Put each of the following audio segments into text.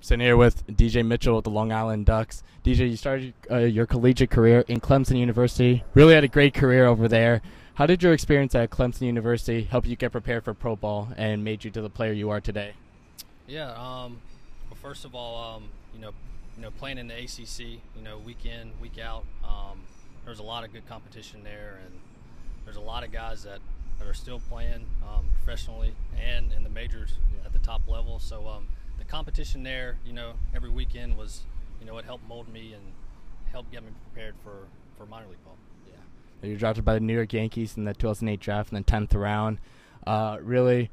Sitting here with DJ Mitchell with the Long Island Ducks. DJ, you started your collegiate career in Clemson University. Really had a great career over there. How did your experience at Clemson University help you get prepared for pro ball and made you to the player you are today? Yeah. Well, first of all, you know, playing in the ACC, week in, week out, there was a lot of good competition there, and there's a lot of guys that are still playing professionally and in the majors at the top level. So the competition there, every weekend was, it helped mold me and helped get me prepared for minor league ball. Yeah. You were drafted by the New York Yankees in the 2008 draft in the 10th round. Really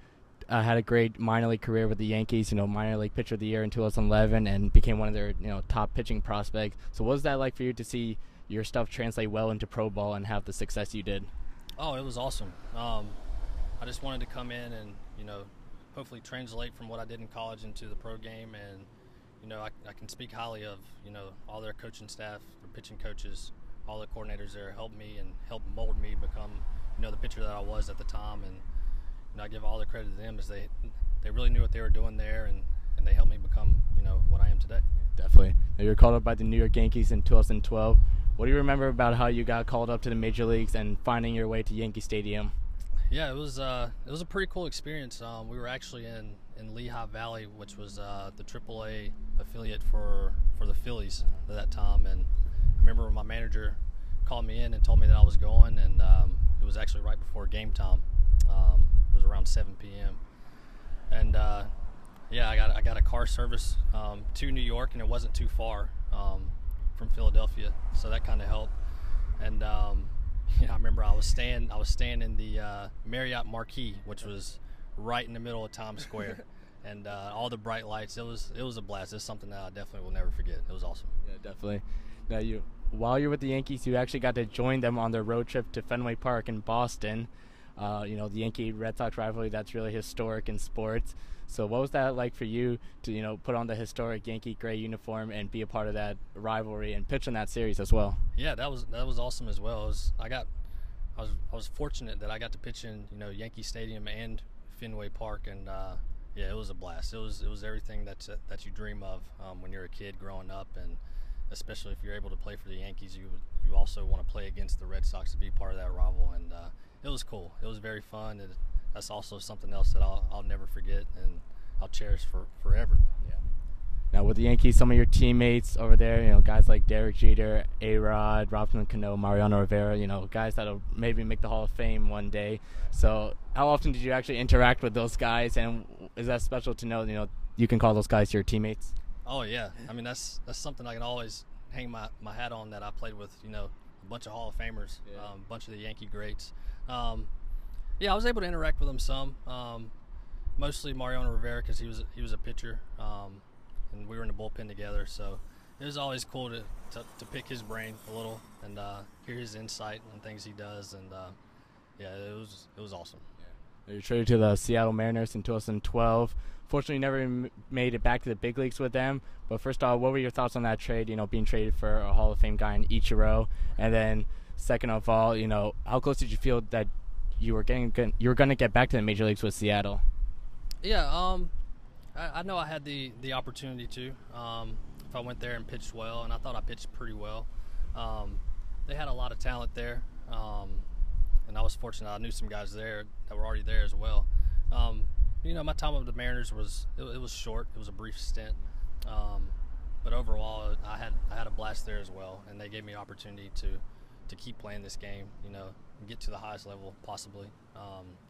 had a great minor league career with the Yankees, minor league pitcher of the year in 2011, and became one of their, top pitching prospects. So what was that like for you to see your stuff translate well into pro ball and have the success you did? Oh, it was awesome. I just wanted to come in and, hopefully translate from what I did in college into the pro game. And, I can speak highly of, all their coaching staff, their pitching coaches, all the coordinators there helped me and helped mold me become, the pitcher that I was at the time. And I give all the credit to them, as they really knew what they were doing there, and they helped me become, what I am today. Definitely. Now, you were called up by the New York Yankees in 2012. What do you remember about how you got called up to the major leagues and finding your way to Yankee Stadium? Yeah, it was a pretty cool experience. We were actually in Lehigh Valley, which was the AAA affiliate for the Phillies at that time. And I remember my manager called me in and told me that I was going, and it was actually right before game time. It was around 7 p.m. And I got a car service to New York, and it wasn't too far from Philadelphia, so that kind of helped. And I remember I was staying in the Marriott Marquis, which was right in the middle of Times Square, and all the bright lights. It was a blast. It's something that I definitely will never forget. It was awesome. Yeah, definitely. Now, while you're with the Yankees, you actually got to join them on their road trip to Fenway Park in Boston. The Yankee Red Sox rivalry, that's really historic in sports. So what was that like for you to, put on the historic Yankee gray uniform and be a part of that rivalry and pitch in that series as well? Yeah, that was awesome as well. I was fortunate that I got to pitch in, Yankee Stadium and Fenway Park, and it was a blast. It was everything that you dream of when you're a kid growing up, and especially if you're able to play for the Yankees, you also want to play against the Red Sox to be part of that rival. And it was cool. It was very fun. And that's also something else that I'll never forget and I'll cherish for forever. Yeah. Now, with the Yankees, some of your teammates over there, guys like Derek Jeter, A-Rod, Robinson Cano, Mariano Rivera, guys that'll maybe make the Hall of Fame one day. So how often did you actually interact with those guys? And is that special to know, you can call those guys your teammates? Oh, yeah. I mean, that's something I can always hang my hat on, that I played with, a bunch of Hall of Famers, a bunch of the Yankee greats. I was able to interact with him some, mostly Mariano Rivera, because he was a pitcher, and we were in the bullpen together. So it was always cool to pick his brain a little and hear his insight on things he does. And it was awesome. Yeah. You were traded to the Seattle Mariners in 2012. Fortunately, you never made it back to the big leagues with them. But first off, what were your thoughts on that trade? Being traded for a Hall of Fame guy in Ichiro, and then second of all, how close did you feel that you were going to get back to the major leagues with Seattle? Yeah, I know I had the opportunity to. If I went there and pitched well, and I thought I pitched pretty well. They had a lot of talent there, and I was fortunate. I knew some guys there that were already there as well. My time with the Mariners was short. It was a brief stint, but overall, I had a blast there as well, and they gave me an opportunity to keep playing this game, and get to the highest level possibly.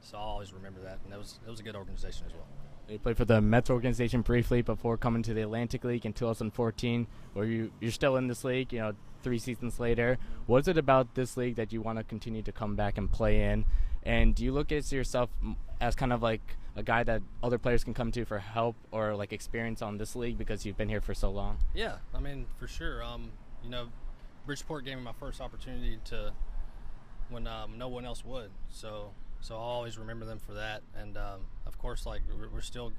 So I always remember that, and it was a good organization as well. You played for the Mets organization briefly before coming to the Atlantic League in 2014, where you're still in this league, 3 seasons later. What is it about this league that you want to continue to come back and play in? And do you look at yourself as kind of like a guy that other players can come to for help or like experience on this league because you've been here for so long? Yeah, I mean, for sure. Bridgeport gave me my first opportunity to when no one else would. So I always remember them for that. And of course, like we're still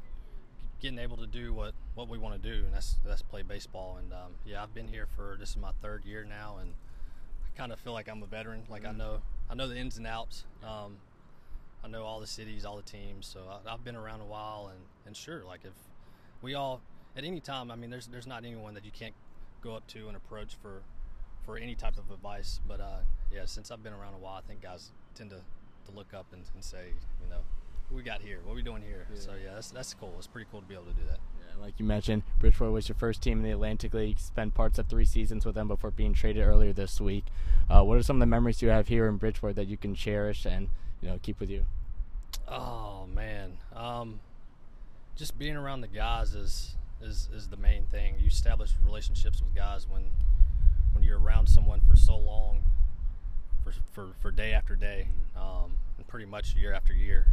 getting able to do what we want to do, and that's play baseball. And I've been here for, this is my 3rd year now, and I kind of feel like I'm a veteran. Like I know the ins and outs. I know all the cities, all the teams. So I've been around a while, and sure, like if we all at any time, I mean, there's not anyone that you can't go up to and approach for any type of advice. But, yeah, since I've been around a while, I think guys tend to look up and say, you know, we got here, what are we doing here? Yeah. So, yeah, that's cool. It's pretty cool to be able to do that. Yeah, like you mentioned, Bridgeport was your first team in the Atlantic League. Spent parts of 3 seasons with them before being traded earlier this week. What are some of the memories you have here in Bridgeport that you can cherish and, you know, keep with you? Oh, man. Just being around the guys is the main thing. You establish relationships with guys when you're around someone for so long, for day after day, and pretty much year after year.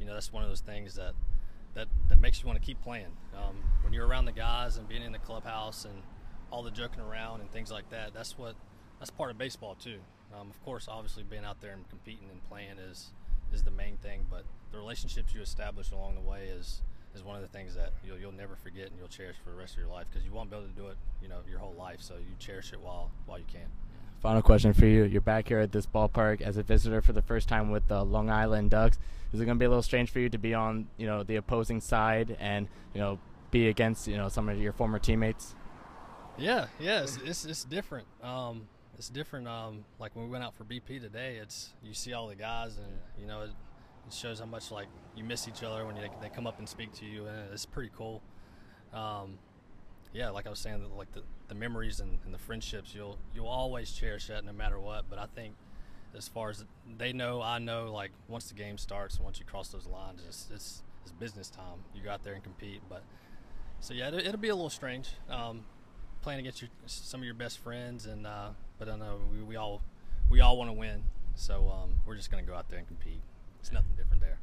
You know, that's one of those things that makes you want to keep playing. When you're around the guys and being in the clubhouse and all the joking around and things like that, that's part of baseball too. Of course, obviously being out there and competing and playing is the main thing, but the relationships you establish along the way is one of the things that you'll never forget and you'll cherish for the rest of your life, because you won't be able to do it, you know, your whole life. So you cherish it while you can. Final question for you. You're back here at this ballpark as a visitor for the first time with the Long Island Ducks. Is it going to be a little strange for you to be on, you know, the opposing side and, you know, be against, you know, some of your former teammates? Yeah, it's different. It's different. Like when we went out for BP today, you see all the guys, and you know it shows how much like you miss each other when they come up and speak to you, and it's pretty cool. Yeah, like I was saying, like the memories and the friendships, you'll always cherish that no matter what. But I think as far as they know, I know, like once the game starts and once you cross those lines, it's business time. You go out there and compete. But so yeah, it'll be a little strange playing against some of your best friends, and but I know we all want to win, so we're just gonna go out there and compete. It's nothing different there.